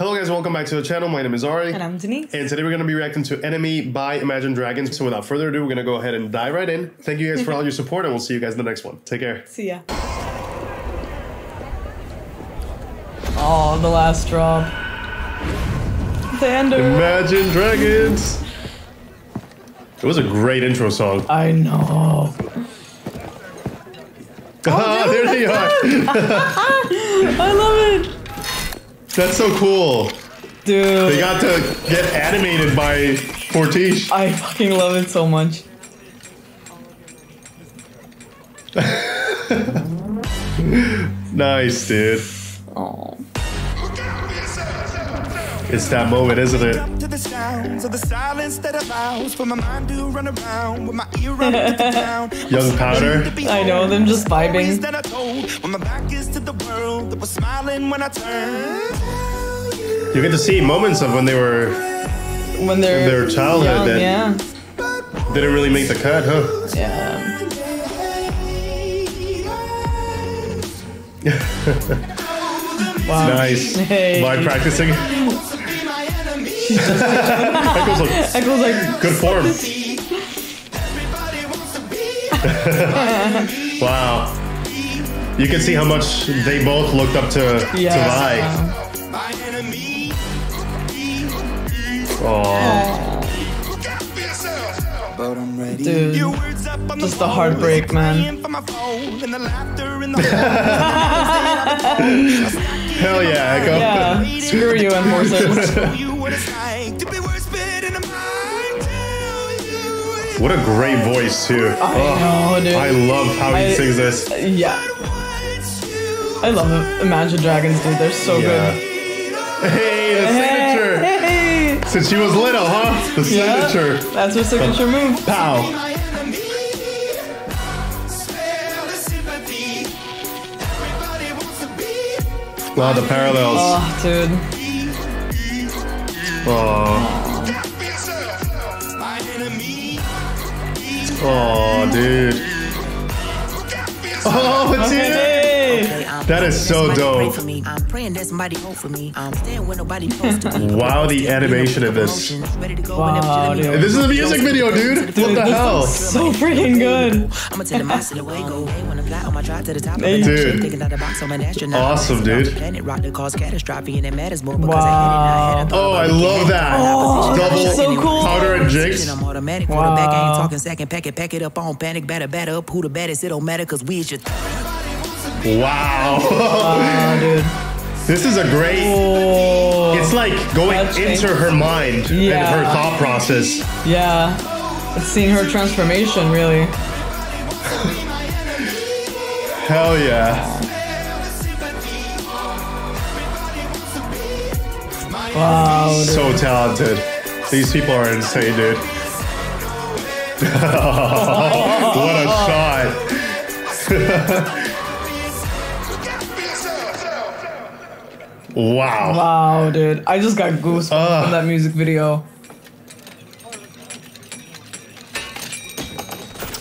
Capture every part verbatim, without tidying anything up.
Hello guys, welcome back to the channel. My name is Ari. And I'm Denise. And today we're going to be reacting to Enemy by Imagine Dragons. So without further ado, we're going to go ahead and dive right in. Thank you guys for all your support and we'll see you guys in the next one. Take care. See ya. Oh, the last drop. Xander. Imagine Dragons. It was a great intro song. I know. Oh, ah, there they are. I love it. That's so cool. Dude. They got to get animated by Fortiche. I fucking love it so much. Nice, dude. Aww. It's that moment, isn't it? Young Powder. I know, them just vibing. You get to see moments of when they were when they're their childhood young, that yeah. didn't really make the cut, huh? Yeah. Wow. Nice. Hey. By practicing. Ekko's like, Ekko's like, good form. Wow. You can see how much they both looked up to, yes. to Vi. Aww. Dude, just the heartbreak, man. Hell yeah, Ekko. Yeah. Screw you and more service. What a great voice too. I oh, know, dude. I love how I, he sings this. Yeah. I love it. Imagine Dragons, dude. They're so yeah. good. Hey, the hey, signature. Hey. Since she was little, huh? The yeah, signature. That's her signature but, move. Pow. Wow, the parallels. Oh, dude. Oh. Oh, dude. Oh, it's okay. It. That is so dope. Wow, the animation of this. Wow, dude. This is a music video, dude. Dude, what the hell? So freaking good. Dude. Awesome, dude. Wow. Oh, I love that. Oh, double so cool. Powder and Jinx. Wow. Wow, dude. This is a great... Oh, it's like going into her mind yeah. and her thought process. Yeah. It's seeing her transformation, really. Hell yeah. Wow. Dude. So talented. These people are insane, dude. What a shot. Wow. Wow, dude. I just got goosebumps uh, from that music video.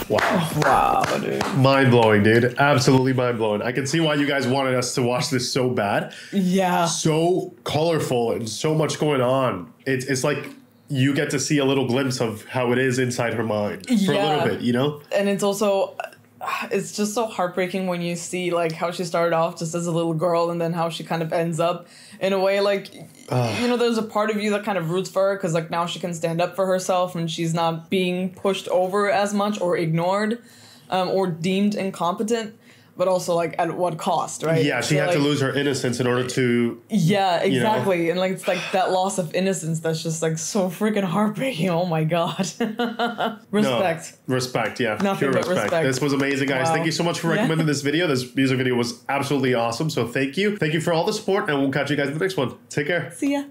Wow. Wow, dude. Mind-blowing, dude. Absolutely mind-blowing. I can see why you guys wanted us to watch this so bad. Yeah. So colorful and so much going on. It's, it's like you get to see a little glimpse of how it is inside her mind for yeah. a little bit, you know? And it's also, it's just so heartbreaking when you see like how she started off just as a little girl and then how she kind of ends up in a way like, uh, you know, there's a part of you that kind of roots for her because like now she can stand up for herself and she's not being pushed over as much or ignored um, or deemed incompetent, but also like at what cost, right? Yeah, she so, had like, to lose her innocence in order to... Yeah, exactly. You know. And like it's like that loss of innocence that's just like so freaking heartbreaking. Oh my God. Respect. No, respect, yeah. Nothing Pure but respect. respect. This was amazing, guys. Wow. Thank you so much for recommending yeah. this video. This music video was absolutely awesome. So thank you. Thank you for all the support and we'll catch you guys in the next one. Take care. See ya.